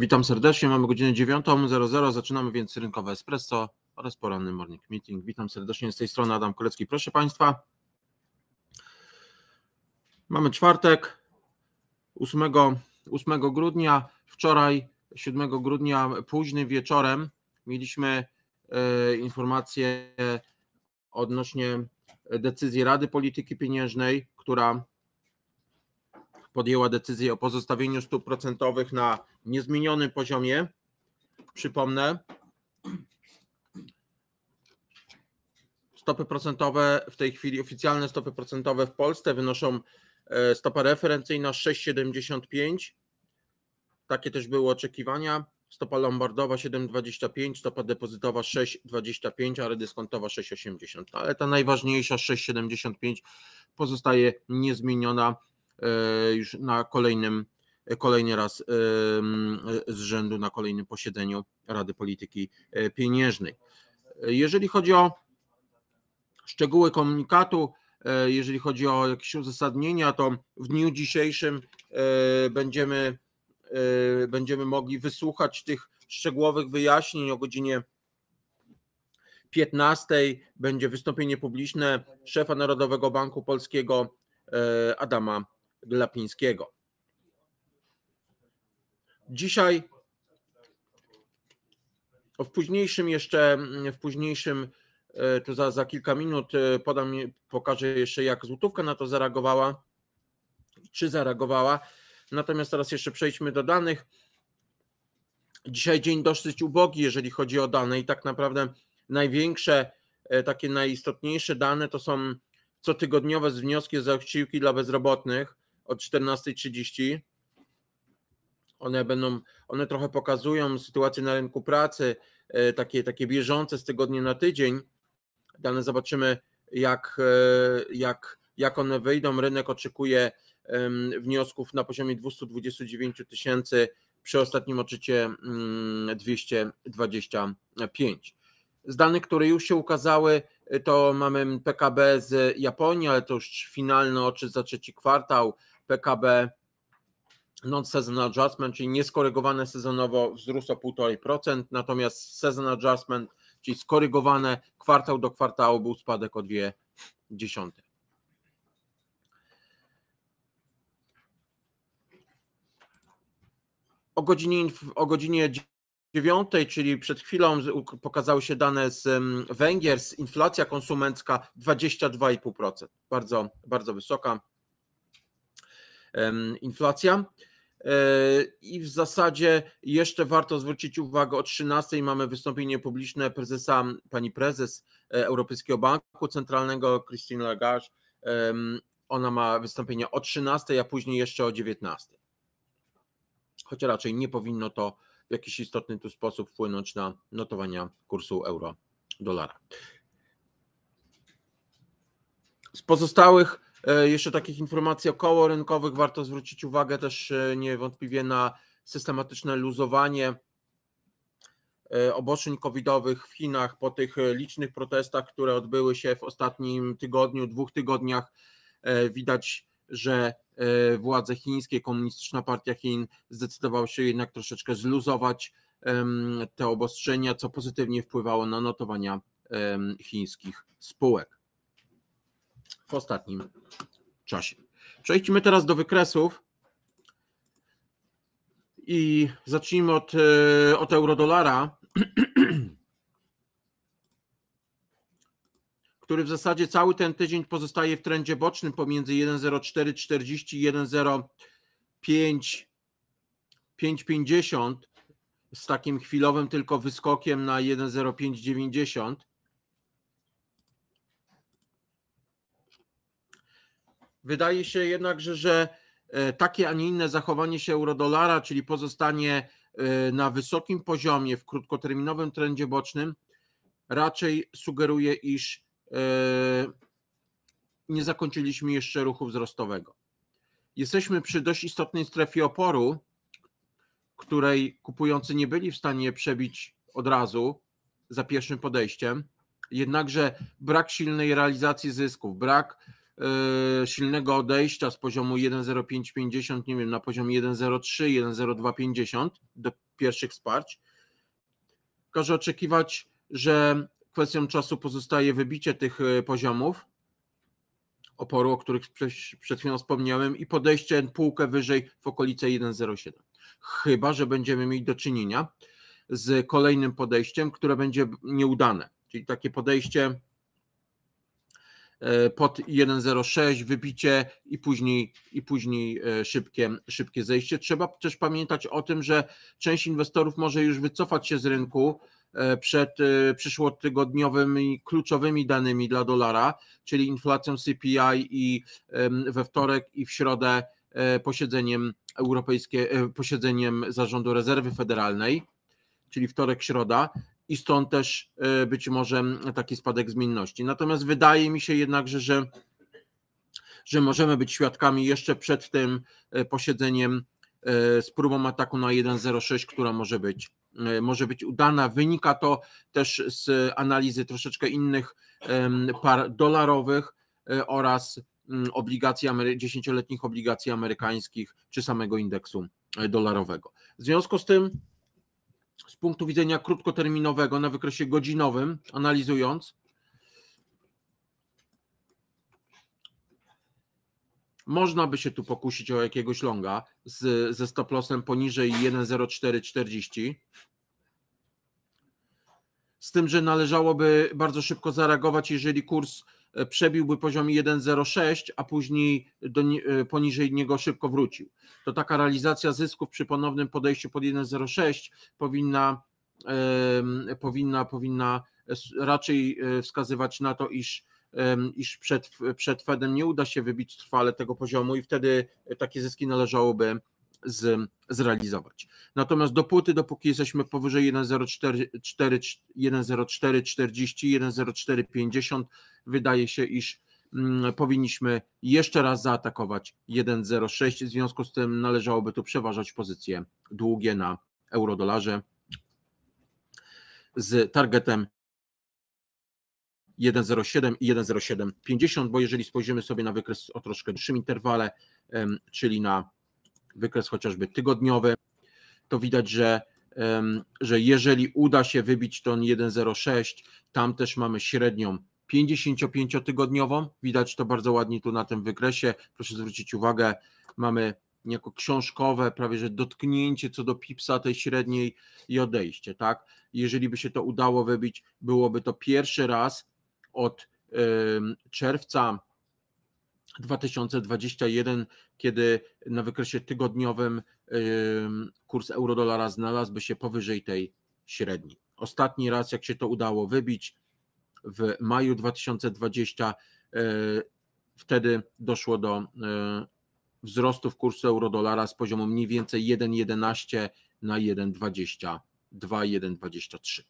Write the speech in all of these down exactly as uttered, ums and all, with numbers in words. Witam serdecznie, mamy godzinę dziewiątą zero zero, zaczynamy więc Rynkowe Espresso oraz poranny Morning Meeting. Witam serdecznie, z tej strony Adam Kolecki. Proszę Państwa, mamy czwartek, ósmego grudnia, wczoraj siódmego grudnia późnym wieczorem mieliśmy informacje odnośnie decyzji Rady Polityki Pieniężnej, która podjęła decyzję o pozostawieniu stóp procentowych na niezmienionym poziomie. Przypomnę, stopy procentowe w tej chwili, oficjalne stopy procentowe w Polsce wynoszą stopa referencyjna sześć przecinek siedemdziesiąt pięć. Takie też były oczekiwania. Stopa lombardowa siedem przecinek dwadzieścia pięć, stopa depozytowa sześć przecinek dwadzieścia pięć, a redyskontowa sześć przecinek osiemdziesiąt. Ale ta najważniejsza sześć przecinek siedemdziesiąt pięć pozostaje niezmieniona już na kolejnym, kolejny raz z rzędu, na kolejnym posiedzeniu Rady Polityki Pieniężnej. Jeżeli chodzi o szczegóły komunikatu, jeżeli chodzi o jakieś uzasadnienia, to w dniu dzisiejszym będziemy, będziemy mogli wysłuchać tych szczegółowych wyjaśnień. O godzinie piętnastej będzie wystąpienie publiczne szefa Narodowego Banku Polskiego Adama Glapińskiego. Dzisiaj w późniejszym jeszcze, w późniejszym, tu za, za kilka minut podam, pokażę jeszcze, jak złotówka na to zareagowała, czy zareagowała. Natomiast teraz jeszcze przejdźmy do danych. Dzisiaj dzień dosyć ubogi, jeżeli chodzi o dane i tak naprawdę największe, takie najistotniejsze dane to są cotygodniowe wnioski za zasiłki dla bezrobotnych od czternastej trzydzieści. One będą, one trochę pokazują sytuację na rynku pracy, takie, takie bieżące z tygodnia na tydzień. Dane zobaczymy, jak, jak, jak one wyjdą. Rynek oczekuje wniosków na poziomie dwieście dwadzieścia dziewięć tysięcy, przy ostatnim odczycie dwieście dwadzieścia pięć. Z danych, które już się ukazały, to mamy P K B z Japonii, ale to już finalny odczyt za trzeci kwartał, P K B non-season adjustment, czyli nieskorygowane sezonowo wzrósł o półtora procent, natomiast season adjustment, czyli skorygowane kwartał do kwartału, był spadek o zero przecinek dwa procent. O godzinie, o godzinie dziewiątej, czyli przed chwilą pokazały się dane z Węgier, z inflacja konsumencka dwadzieścia dwa przecinek pięć procent. Bardzo, bardzo wysoka inflacja. I w zasadzie jeszcze warto zwrócić uwagę, o trzynastej mamy wystąpienie publiczne prezesa, pani prezes Europejskiego Banku Centralnego Christine Lagarde. Ona ma wystąpienie o trzynastej, a później jeszcze o dziewiętnastej. Choć raczej nie powinno to w jakiś istotny tu sposób wpłynąć na notowania kursu euro-dolara. Z pozostałych jeszcze takich informacji około rynkowych warto zwrócić uwagę też niewątpliwie na systematyczne luzowanie obostrzeń covidowych w Chinach po tych licznych protestach, które odbyły się w ostatnim tygodniu, dwóch tygodniach. Widać, że władze chińskie, Komunistyczna Partia Chin zdecydowała się jednak troszeczkę zluzować te obostrzenia, co pozytywnie wpływało na notowania chińskich spółek w ostatnim czasie. Przejdźmy teraz do wykresów i zacznijmy od, od euro-dolara, który w zasadzie cały ten tydzień pozostaje w trendzie bocznym pomiędzy jeden przecinek zero cztery czterdzieści i jeden przecinek zero pięć pięćdziesiąt, z takim chwilowym tylko wyskokiem na jeden przecinek zero pięć dziewięćdziesiąt. Wydaje się jednakże, że takie, a nie inne zachowanie się euro-dolara, czyli pozostanie na wysokim poziomie w krótkoterminowym trendzie bocznym, raczej sugeruje, iż nie zakończyliśmy jeszcze ruchu wzrostowego. Jesteśmy przy dość istotnej strefie oporu, której kupujący nie byli w stanie przebić od razu za pierwszym podejściem, jednakże brak silnej realizacji zysków, brak silnego odejścia z poziomu jeden przecinek zero pięć pięćdziesiąt, nie wiem, na poziom jeden przecinek zero trzy, jeden przecinek zero dwa pięćdziesiąt do pierwszych wsparć. Każe oczekiwać, że kwestią czasu pozostaje wybicie tych poziomów oporu, o których przed chwilą wspomniałem, i podejście półkę wyżej w okolice jeden zero siedem. Chyba że będziemy mieli do czynienia z kolejnym podejściem, które będzie nieudane. Czyli takie podejście pod jeden zero sześć, wybicie i później, i później szybkie, szybkie zejście. Trzeba też pamiętać o tym, że część inwestorów może już wycofać się z rynku przed przyszłotygodniowymi kluczowymi danymi dla dolara, czyli inflacją C P I i we wtorek i w środę posiedzeniem europejskie, posiedzeniem Zarządu Rezerwy Federalnej, czyli wtorek, środa, i stąd też być może taki spadek zmienności. Natomiast wydaje mi się jednakże, że, że możemy być świadkami jeszcze przed tym posiedzeniem z próbą ataku na jeden zero sześć, która może być, może być udana. Wynika to też z analizy troszeczkę innych par dolarowych oraz obligacji, dziesięcioletnich obligacji amerykańskich czy samego indeksu dolarowego. W związku z tym z punktu widzenia krótkoterminowego na wykresie godzinowym analizując można by się tu pokusić o jakiegoś longa z, ze stop lossem poniżej jeden zero cztery czterdzieści. Z tym, że należałoby bardzo szybko zareagować, jeżeli kurs przebiłby poziom jeden zero sześć, a później do, poniżej niego szybko wrócił. To taka realizacja zysków przy ponownym podejściu pod jeden zero sześć powinna, e, powinna, powinna raczej wskazywać na to, iż, e, iż przed, przed Fedem nie uda się wybić trwale tego poziomu i wtedy takie zyski należałoby z, zrealizować. Natomiast dopóty, dopóki jesteśmy powyżej jeden zero cztery czterdzieści, jeden zero cztery pięćdziesiąt, wydaje się, iż mm, powinniśmy jeszcze raz zaatakować jeden zero sześć. W związku z tym należałoby tu przeważać pozycje długie na euro-dolarze z targetem jeden zero siedem i jeden zero siedem pięćdziesiąt, bo jeżeli spojrzymy sobie na wykres o troszkę dłuższym interwale, em, czyli na wykres chociażby tygodniowy, to widać, że, em, że jeżeli uda się wybić ten jeden zero sześć, tam też mamy średnią pięćdziesięciopięciotygodniową, widać to bardzo ładnie tu na tym wykresie, proszę zwrócić uwagę, mamy jako książkowe prawie że dotknięcie co do pipsa tej średniej i odejście, tak? Jeżeli by się to udało wybić, byłoby to pierwszy raz od yy, czerwca dwa tysiące dwudziestego pierwszego, kiedy na wykresie tygodniowym yy, kurs euro-dolara znalazłby się powyżej tej średniej. Ostatni raz, jak się to udało wybić, w maju dwa tysiące dwudziestego, wtedy doszło do wzrostów kursu euro-dolara z poziomu mniej więcej jeden jedenaście na jeden dwadzieścia dwa, jeden dwadzieścia trzy.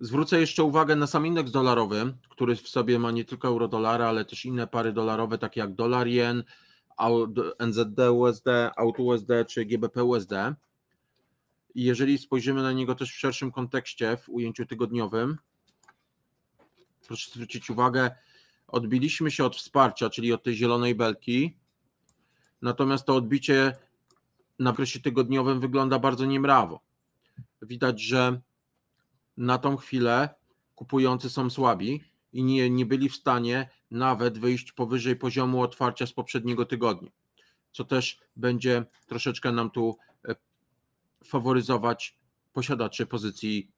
Zwrócę jeszcze uwagę na sam indeks dolarowy, który w sobie ma nie tylko euro-dolara, ale też inne pary dolarowe, takie jak dolar-jen, N Z D U S D, A U T U S D czy G B P U S D. Jeżeli spojrzymy na niego też w szerszym kontekście, w ujęciu tygodniowym, proszę zwrócić uwagę, odbiliśmy się od wsparcia, czyli od tej zielonej belki, natomiast to odbicie na wykresie tygodniowym wygląda bardzo niemrawo. Widać, że na tą chwilę kupujący są słabi i nie, nie byli w stanie nawet wyjść powyżej poziomu otwarcia z poprzedniego tygodnia, co też będzie troszeczkę nam tu faworyzować posiadaczy pozycji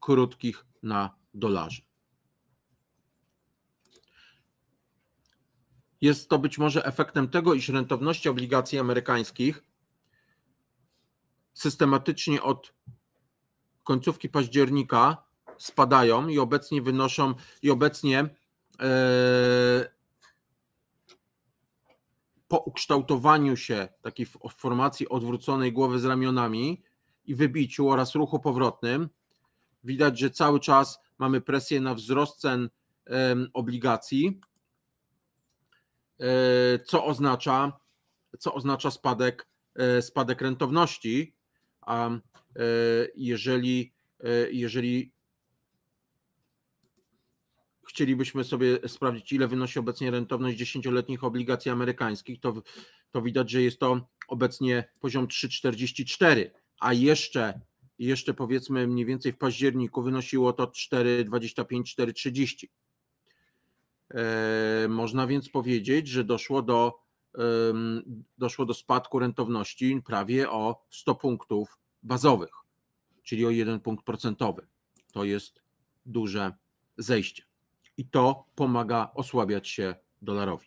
krótkich na dolarze. Jest to być może efektem tego, iż rentowności obligacji amerykańskich systematycznie od końcówki października spadają i obecnie wynoszą i obecnie po ukształtowaniu się takiej formacji odwróconej głowy z ramionami i wybiciu oraz ruchu powrotnym widać, że cały czas mamy presję na wzrost cen obligacji, co oznacza, co oznacza spadek, spadek rentowności, a jeżeli, jeżeli chcielibyśmy sobie sprawdzić, ile wynosi obecnie rentowność dziesięcioletnich obligacji amerykańskich, to, to widać, że jest to obecnie poziom trzy czterdzieści cztery, a jeszcze, jeszcze powiedzmy mniej więcej w październiku wynosiło to cztery dwadzieścia pięć, cztery trzydzieści. E, można więc powiedzieć, że doszło do, e, doszło do spadku rentowności prawie o sto punktów bazowych, czyli o jeden punkt procentowy. To jest duże zejście. I to pomaga osłabiać się dolarowi.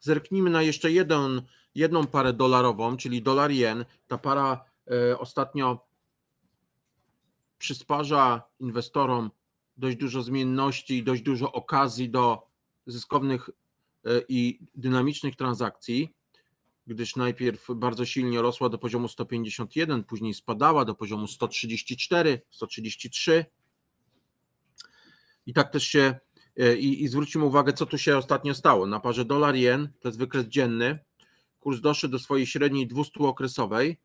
Zerknijmy na jeszcze jeden, jedną parę dolarową, czyli dolar jen. Ta para y, ostatnio przysparza inwestorom dość dużo zmienności i dość dużo okazji do zyskownych y, i dynamicznych transakcji, gdyż najpierw bardzo silnie rosła do poziomu sto pięćdziesiąt jeden, później spadała do poziomu sto trzydzieści cztery, sto trzydzieści trzy. I tak też się, i, i zwróćmy uwagę, co tu się ostatnio stało. Na parze dolar-jen, to jest wykres dzienny, kurs doszedł do swojej średniej dwustuokresowej,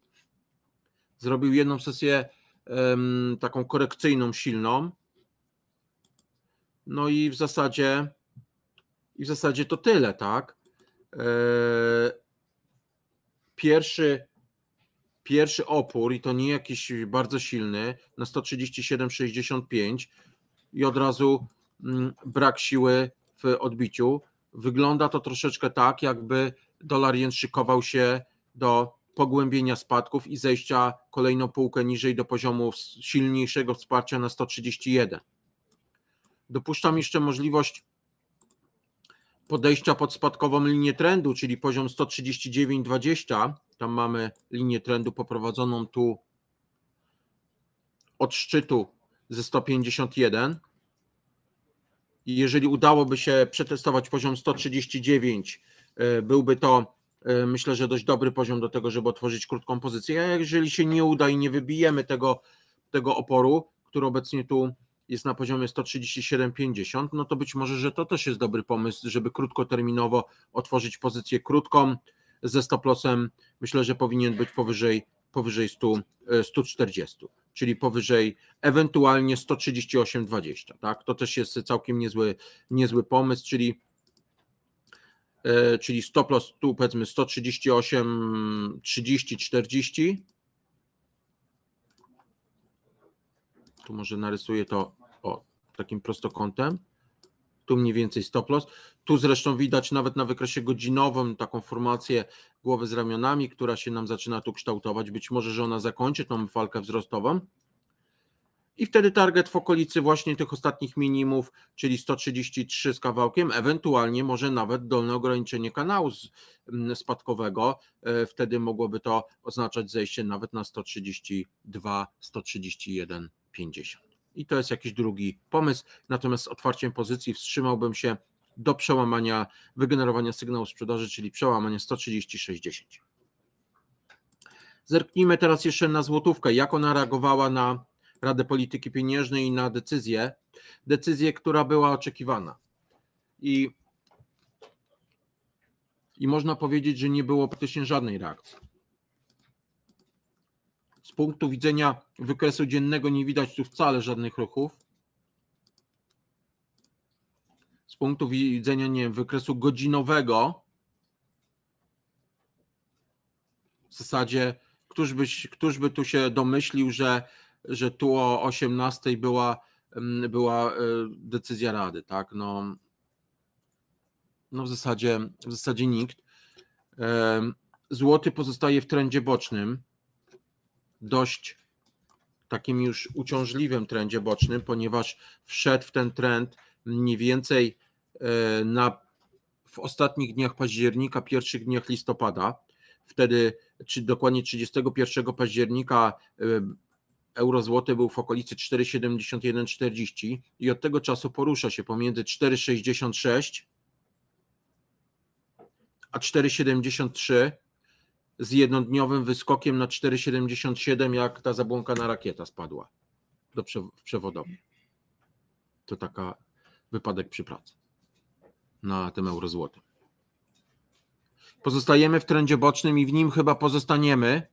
zrobił jedną sesję um, taką korekcyjną, silną. No i w zasadzie, i w zasadzie to tyle, tak? E Pierwszy, pierwszy opór, i to nie jakiś bardzo silny, na sto trzydzieści siedem przecinek sześćdziesiąt pięć i od razu brak siły w odbiciu. Wygląda to troszeczkę tak, jakby dolar jen szykował się do pogłębienia spadków i zejścia kolejną półkę niżej do poziomu silniejszego wsparcia na sto trzydzieści jeden. Dopuszczam jeszcze możliwość podejścia pod spadkową linię trendu, czyli poziom sto trzydzieści dziewięć dwadzieścia. Tam mamy linię trendu poprowadzoną tu od szczytu ze sto pięćdziesiąt jeden. I jeżeli udałoby się przetestować poziom sto trzydzieści dziewięć, byłby to, myślę, że dość dobry poziom do tego, żeby otworzyć krótką pozycję. A jeżeli się nie uda i nie wybijemy tego, tego oporu, który obecnie tu jest na poziomie sto trzydzieści siedem pięćdziesiąt, no to być może, że to też jest dobry pomysł, żeby krótkoterminowo otworzyć pozycję krótką ze stop lossem. Myślę, że powinien być powyżej, powyżej stu, stu czterdziestu, czyli powyżej ewentualnie sto trzydzieści osiem dwadzieścia. Tak? To też jest całkiem niezły, niezły pomysł, czyli, yy, czyli stop loss tu powiedzmy sto trzydzieści osiem trzydzieści czterdzieści. Tu może narysuję to o takim prostokątem, tu mniej więcej stop loss. Tu zresztą widać nawet na wykresie godzinowym taką formację głowy z ramionami, która się nam zaczyna tu kształtować. Być może, że ona zakończy tą falkę wzrostową i wtedy target w okolicy właśnie tych ostatnich minimów, czyli sto trzydzieści trzy z kawałkiem, ewentualnie może nawet dolne ograniczenie kanału spadkowego, wtedy mogłoby to oznaczać zejście nawet na sto trzydzieści dwa, sto trzydzieści jeden. pięćdziesiąt. I to jest jakiś drugi pomysł, natomiast z otwarciem pozycji wstrzymałbym się do przełamania, wygenerowania sygnału sprzedaży, czyli przełamania sto trzydzieści sześć dziesięć. Zerknijmy teraz jeszcze na złotówkę, jak ona reagowała na Radę Polityki Pieniężnej i na decyzję, decyzję, która była oczekiwana. I, i można powiedzieć, że nie było praktycznie żadnej reakcji. Z punktu widzenia wykresu dziennego nie widać tu wcale żadnych ruchów. Z punktu widzenia, nie wiem, wykresu godzinowego w zasadzie któż by, któż by tu się domyślił, że, że tu o osiemnastej była, była decyzja Rady, tak? No, no w zasadzie, w zasadzie nikt. Złoty pozostaje w trendzie bocznym, dość takim już uciążliwym trendzie bocznym, ponieważ wszedł w ten trend mniej więcej na, w ostatnich dniach października, pierwszych dniach listopada. Wtedy, czy dokładnie trzydziestego pierwszego października euro-złoty był w okolicy cztery siedemdziesiąt jeden czterdzieści i od tego czasu porusza się pomiędzy cztery sześćdziesiąt sześć a cztery siedemdziesiąt trzy, z jednodniowym wyskokiem na cztery siedemdziesiąt siedem, jak ta zabłąkana rakieta spadła do prze przewodowi. To taka wypadek przy pracy na tym eurozłotem. Pozostajemy w trendzie bocznym i w nim chyba pozostaniemy.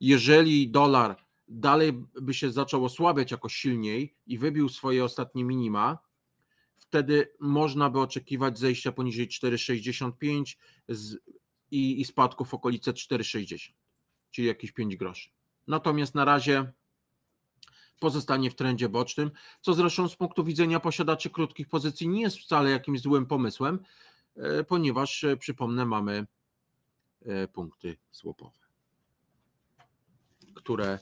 Jeżeli dolar dalej by się zaczął osłabiać jakoś silniej i wybił swoje ostatnie minima, wtedy można by oczekiwać zejścia poniżej cztery sześćdziesiąt pięć z, i, i spadku w okolice cztery sześćdziesiąt, czyli jakieś pięć groszy. Natomiast na razie pozostanie w trendzie bocznym, co zresztą z punktu widzenia posiadaczy krótkich pozycji nie jest wcale jakimś złym pomysłem, ponieważ, przypomnę, mamy punkty swapowe, które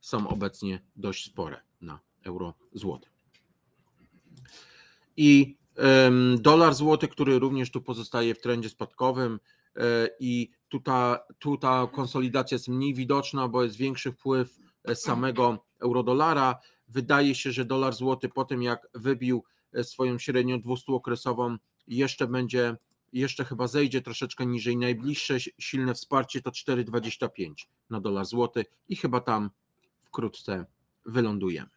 są obecnie dość spore na euro-złoty. I dolar-złoty, który również tu pozostaje w trendzie spadkowym, i tu ta, tu ta konsolidacja jest mniej widoczna, bo jest większy wpływ samego eurodolara. Wydaje się, że dolar-złoty po tym, jak wybił swoją średnią dwustuokresową, jeszcze będzie, jeszcze chyba zejdzie troszeczkę niżej. Najbliższe silne wsparcie to cztery dwadzieścia pięć na dolar złoty i chyba tam wkrótce wylądujemy.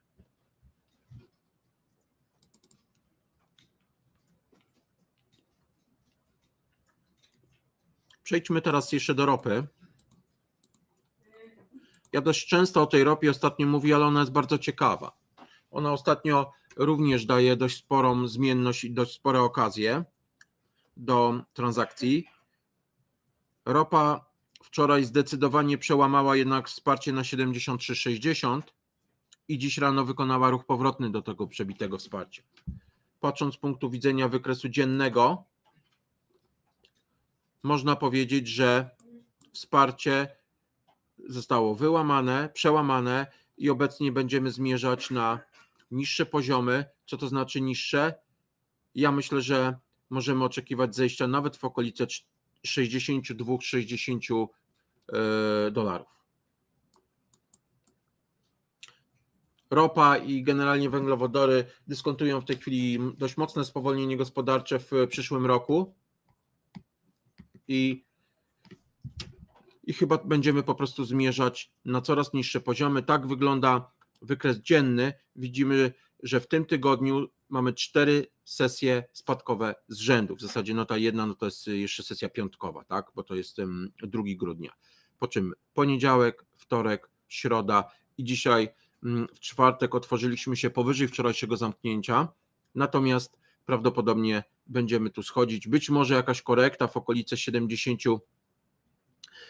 Przejdźmy teraz jeszcze do ropy. Ja dość często o tej ropie ostatnio mówię, ale ona jest bardzo ciekawa. Ona ostatnio również daje dość sporą zmienność i dość spore okazje do transakcji. Ropa wczoraj zdecydowanie przełamała jednak wsparcie na siedemdziesiąt trzy sześćdziesiąt i dziś rano wykonała ruch powrotny do tego przebitego wsparcia. Patrząc z punktu widzenia wykresu dziennego, można powiedzieć, że wsparcie zostało wyłamane, przełamane i obecnie będziemy zmierzać na niższe poziomy. Co to znaczy niższe? Ja myślę, że możemy oczekiwać zejścia nawet w okolice sześćdziesiąt dwa sześćdziesiąt dolarów. Ropa i generalnie węglowodory dyskontują w tej chwili dość mocne spowolnienie gospodarcze w przyszłym roku i, i chyba będziemy po prostu zmierzać na coraz niższe poziomy. Tak wygląda wykres dzienny. Widzimy, że w tym tygodniu mamy cztery sesje spadkowe z rzędu. W zasadzie no ta jedna, no to jest jeszcze sesja piątkowa, tak? Bo to jest drugiego grudnia. Po czym poniedziałek, wtorek, środa i dzisiaj w czwartek otworzyliśmy się powyżej wczorajszego zamknięcia. Natomiast prawdopodobnie będziemy tu schodzić. Być może jakaś korekta w okolice siedemdziesiąt,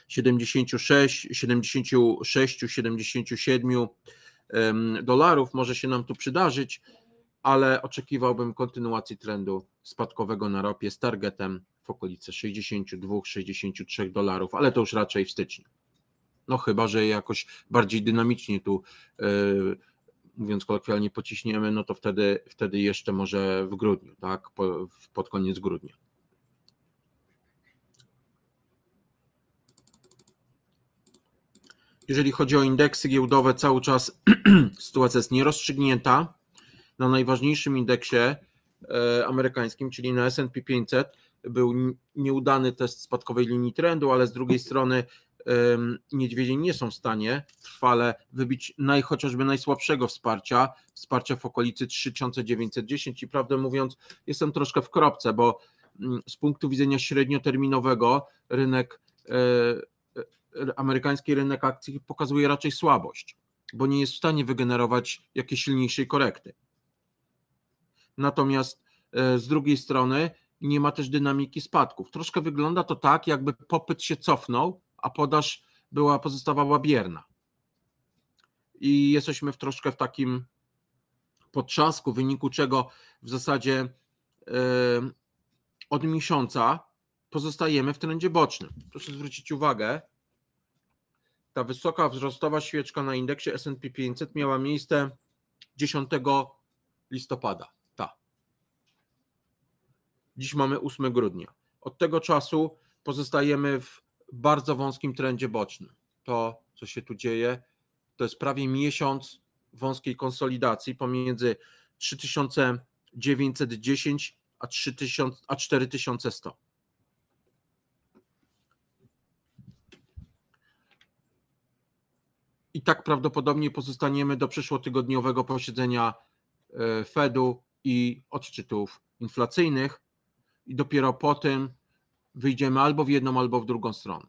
siedemdziesiąt sześć, siedemdziesiąt sześć, siedemdziesiąt siedem dolarów może się nam tu przydarzyć, ale oczekiwałbym kontynuacji trendu spadkowego na ropie z targetem w okolice sześćdziesiąt dwa sześćdziesiąt trzy dolarów, ale to już raczej w styczniu. No chyba że jakoś bardziej dynamicznie tu, yy, mówiąc kolokwialnie, pociśniemy, no to wtedy, wtedy jeszcze może w grudniu, tak, po, pod koniec grudnia. Jeżeli chodzi o indeksy giełdowe, cały czas sytuacja jest nierozstrzygnięta. Na najważniejszym indeksie e, amerykańskim, czyli na S and P pięćset, był nieudany test spadkowej linii trendu, ale z drugiej strony e, niedźwiedzie nie są w stanie trwale wybić naj, chociażby najsłabszego wsparcia, wsparcia w okolicy trzy tysiące dziewięćset dziesięć i prawdę mówiąc jestem troszkę w kropce, bo m, z punktu widzenia średnioterminowego rynek e, amerykański rynek akcji pokazuje raczej słabość, bo nie jest w stanie wygenerować jakiejś silniejszej korekty. Natomiast z drugiej strony nie ma też dynamiki spadków. Troszkę wygląda to tak, jakby popyt się cofnął, a podaż była pozostawała bierna. I jesteśmy w troszkę w takim potrzasku, w wyniku czego w zasadzie yy, od miesiąca pozostajemy w trendzie bocznym. Proszę zwrócić uwagę, ta wysoka wzrostowa świeczka na indeksie S and P pięćset miała miejsce dziesiątego listopada. Ta. Dziś mamy ósmego grudnia. Od tego czasu pozostajemy w bardzo wąskim trendzie bocznym. To, co się tu dzieje, to jest prawie miesiąc wąskiej konsolidacji pomiędzy trzy tysiące dziewięćset dziesięć a, a cztery tysiące sto. I tak prawdopodobnie pozostaniemy do przyszłotygodniowego posiedzenia Fedu i odczytów inflacyjnych i dopiero po tym wyjdziemy albo w jedną, albo w drugą stronę.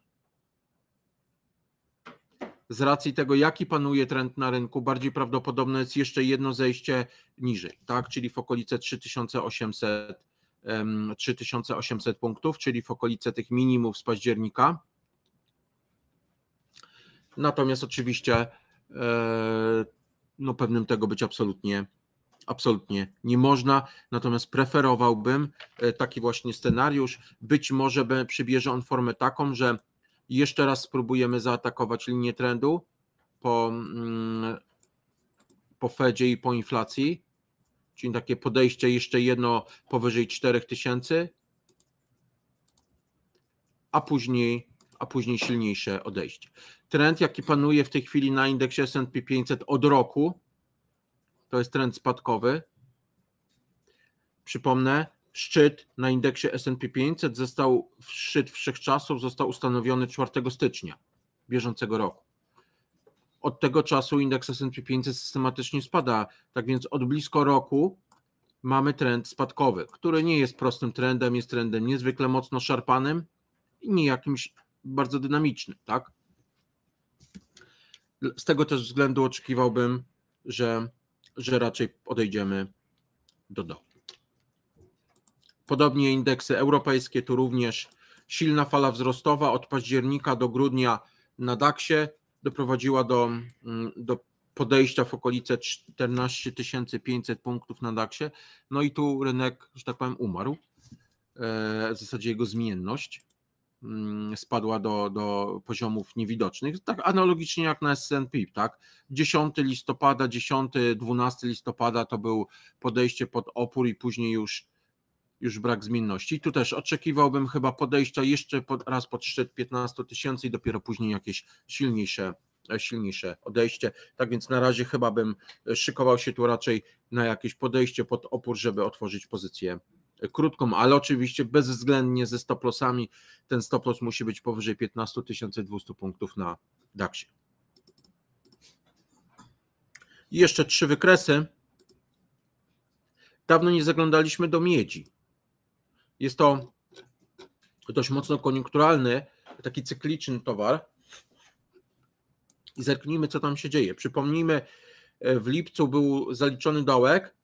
Z racji tego, jaki panuje trend na rynku, bardziej prawdopodobne jest jeszcze jedno zejście niżej, tak? Czyli w okolice trzy tysiące osiemset punktów, czyli w okolice tych minimów z października. Natomiast oczywiście no pewnym tego być absolutnie, absolutnie nie można, natomiast preferowałbym taki właśnie scenariusz. Być może przybierze on formę taką, że jeszcze raz spróbujemy zaatakować linię trendu po, po Fedzie i po inflacji, czyli takie podejście jeszcze jedno powyżej cztery tysiące, a później, a później silniejsze odejście. Trend, jaki panuje w tej chwili na indeksie S and P pięćset od roku, to jest trend spadkowy. Przypomnę, szczyt na indeksie S and P pięćset został, szczyt wszechczasów został ustanowiony czwartego stycznia bieżącego roku. Od tego czasu indeks S and P pięćset systematycznie spada, tak więc od blisko roku mamy trend spadkowy, który nie jest prostym trendem, jest trendem niezwykle mocno szarpanym i nie jakimś bardzo dynamicznym, tak? Z tego też względu oczekiwałbym, że, że raczej odejdziemy do dołu. Podobnie indeksy europejskie, tu również silna fala wzrostowa od października do grudnia na daksie doprowadziła do, do podejścia w okolice czternaście tysięcy pięćset punktów na daksie. No i tu rynek, że tak powiem, umarł. W zasadzie jego zmienność spadła do, do poziomów niewidocznych, tak analogicznie jak na S and P, tak? dziesiątego listopada, dziesiątego, dwunastego listopada to był podejście pod opór i później już, już brak zmienności. Tu też oczekiwałbym chyba podejścia jeszcze pod, raz pod szczyt piętnastu tysięcy i dopiero później jakieś silniejsze, silniejsze odejście. Tak więc na razie chyba bym szykował się tu raczej na jakieś podejście pod opór, żeby otworzyć pozycję krótką, ale oczywiście bezwzględnie ze stop lossami. Ten stop loss musi być powyżej piętnastu tysięcy dwustu punktów na daksie. I jeszcze trzy wykresy. Dawno nie zaglądaliśmy do miedzi. Jest to dość mocno koniunkturalny, taki cykliczny towar. I zerknijmy, co tam się dzieje. Przypomnijmy, w lipcu był zaliczony dołek,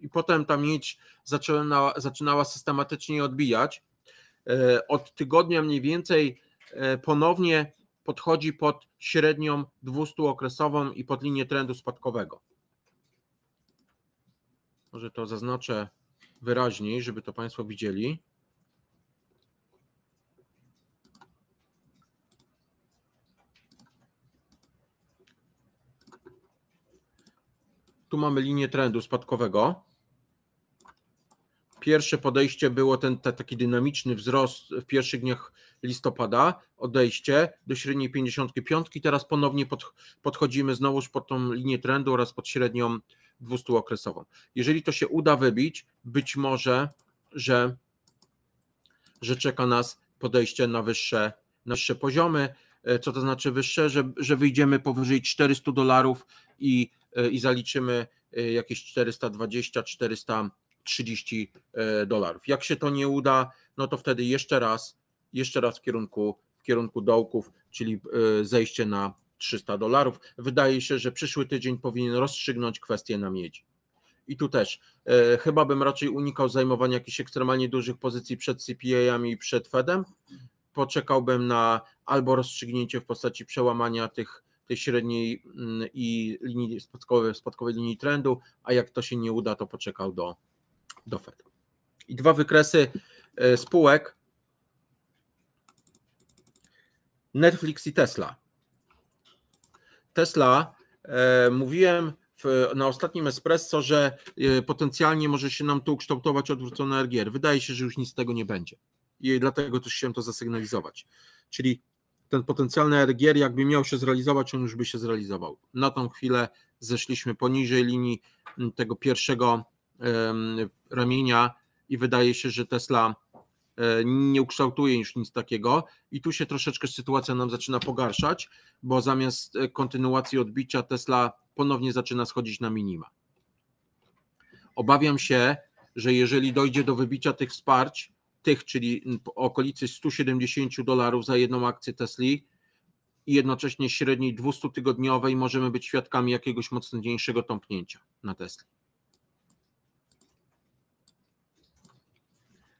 i potem ta miedź zaczynała, zaczynała systematycznie odbijać. Od tygodnia mniej więcej ponownie podchodzi pod średnią dwustuokresową i pod linię trendu spadkowego. Może to zaznaczę wyraźniej, żeby to Państwo widzieli. Tu mamy linię trendu spadkowego. Pierwsze podejście było ten ta, taki dynamiczny wzrost w pierwszych dniach listopada, odejście do średniej pięćdziesiątki piątki, teraz ponownie pod, podchodzimy znowuż pod tą linię trendu oraz pod średnią dwustuokresową. Jeżeli to się uda wybić, być może, że, że czeka nas podejście na wyższe, na wyższe poziomy. Co to znaczy wyższe? Że, że wyjdziemy powyżej czterystu dolarów i, i zaliczymy jakieś czterysta dwadzieścia do czterystu trzydziestu dolarów. Jak się to nie uda, no to wtedy jeszcze raz, jeszcze raz w kierunku, w kierunku dołków, czyli zejście na trzysta dolarów. Wydaje się, że przyszły tydzień powinien rozstrzygnąć kwestię na miedzi. I tu też e, chyba bym raczej unikał zajmowania jakichś ekstremalnie dużych pozycji przed C P I-ami i przed Fedem. Poczekałbym na albo rozstrzygnięcie w postaci przełamania tych, tej średniej i linii spadkowej, spadkowej linii trendu, a jak to się nie uda, to poczekał do, do Fed. I dwa wykresy spółek, Netflix i Tesla. Tesla, e, mówiłem w, na ostatnim Espresso, że e, potencjalnie może się nam tu kształtować odwrócony R G R. Wydaje się, że już nic z tego nie będzie i dlatego też chciałem to zasygnalizować. Czyli ten potencjalny R G R, jakby miał się zrealizować, on już by się zrealizował. Na tą chwilę zeszliśmy poniżej linii tego pierwszego e, ramienia i wydaje się, że Tesla nie ukształtuje już nic takiego i tu się troszeczkę sytuacja nam zaczyna pogarszać, bo zamiast kontynuacji odbicia Tesla ponownie zaczyna schodzić na minima. Obawiam się, że jeżeli dojdzie do wybicia tych wsparć, tych, czyli okolicy sto siedemdziesiąt dolarów za jedną akcję Tesli i jednocześnie średniej dwustutygodniowej możemy być świadkami jakiegoś mocniejszego tąpnięcia na Tesli.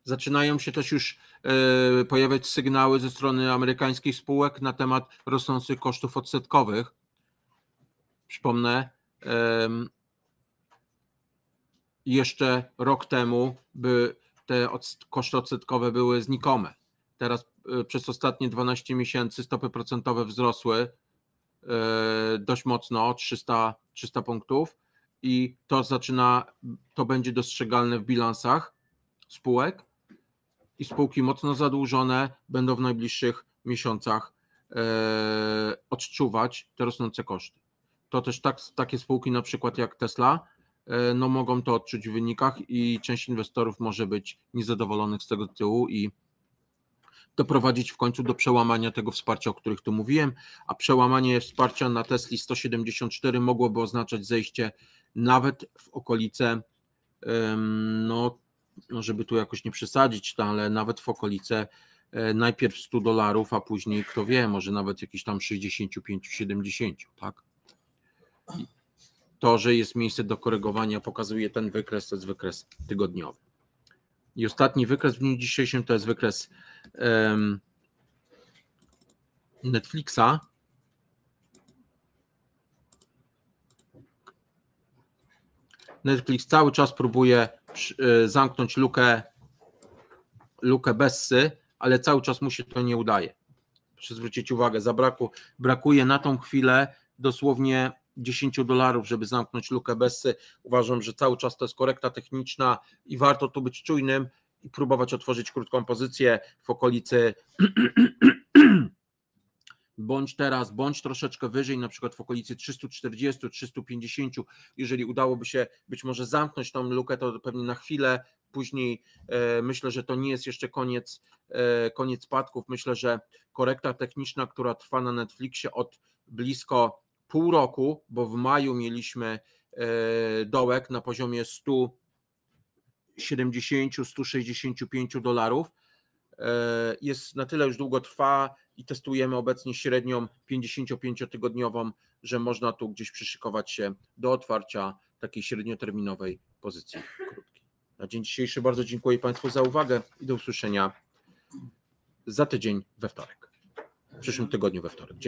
Zaczynają się też już pojawiać sygnały ze strony amerykańskich spółek na temat rosnących kosztów odsetkowych. Przypomnę, jeszcze rok temu by te koszty odsetkowe były znikome. Teraz przez ostatnie dwanaście miesięcy stopy procentowe wzrosły dość mocno, o trzysta punktów i to zaczyna, to będzie dostrzegalne w bilansach spółek i spółki mocno zadłużone będą w najbliższych miesiącach odczuwać te rosnące koszty. To też tak, takie spółki na przykład jak Tesla no mogą to odczuć w wynikach i część inwestorów może być niezadowolonych z tego tytułu i doprowadzić w końcu do przełamania tego wsparcia, o których tu mówiłem, a przełamanie wsparcia na Tesli sto siedemdziesiąt cztery mogłoby oznaczać zejście nawet w okolice, no żeby tu jakoś nie przesadzić, ale nawet w okolice najpierw stu dolarów, a później kto wie, może nawet jakieś tam sześćdziesiąt pięć siedemdziesiąt, tak? To, że jest miejsce do korygowania, pokazuje ten wykres, to jest wykres tygodniowy. I ostatni wykres w dniu dzisiejszym to jest wykres um, Netflixa. Netflix cały czas próbuje zamknąć lukę, lukę Bessy, ale cały czas mu się to nie udaje. Proszę zwrócić uwagę, zabrakło, brakuje na tą chwilę dosłownie dziesięć dolarów, żeby zamknąć lukę Bessy. Uważam, że cały czas to jest korekta techniczna i warto tu być czujnym i próbować otworzyć krótką pozycję w okolicy bądź teraz, bądź troszeczkę wyżej, na przykład w okolicy trzysta czterdzieści trzysta pięćdziesiąt. Jeżeli udałoby się być może zamknąć tą lukę, to pewnie na chwilę, później e, myślę, że to nie jest jeszcze koniec, e, koniec spadków. Myślę, że korekta techniczna, która trwa na Netflixie od blisko pół roku, bo w maju mieliśmy dołek na poziomie sto siedemdziesiąt do stu sześćdziesięciu pięciu dolarów. Jest na tyle już długo trwa i testujemy obecnie średnią pięćdziesięciopięciotygodniową, że można tu gdzieś przyszykować się do otwarcia takiej średnioterminowej pozycji krótkiej. Na dzień dzisiejszy bardzo dziękuję Państwu za uwagę i do usłyszenia za tydzień we wtorek, w przyszłym tygodniu we wtorek.